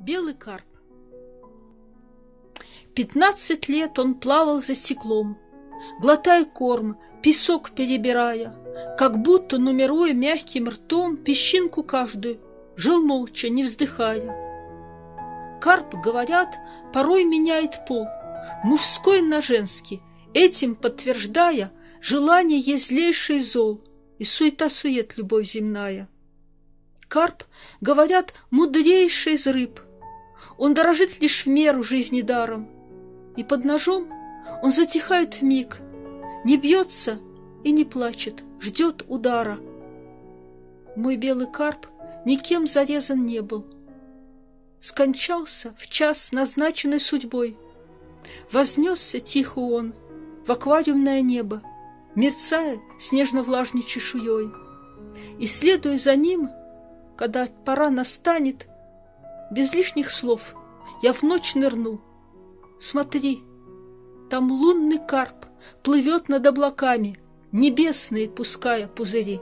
Белый карп. 15 лет он плавал за стеклом, глотая корм, песок перебирая, как будто нумеруя мягким ртом песчинку каждую, жил молча, не вздыхая. Карп, говорят, порой меняет пол, мужской на женский, этим подтверждая желание есть злейший зол и суета-сует любовь земная. Карп, говорят, мудрейший из рыб, он дорожит лишь в меру жизни даром, и под ножом он затихает вмиг, не бьется и не плачет, ждет удара. Мой белый карп никем зарезан не был, скончался в час, назначенный судьбой. Вознесся тихо он в аквариумное небо, мерцая снежно-влажной чешуей. И, следуя за ним, когда пора настанет, без лишних слов я в ночь нырну. Смотри, там лунный карп плывет над облаками, небесные пуская пузыри.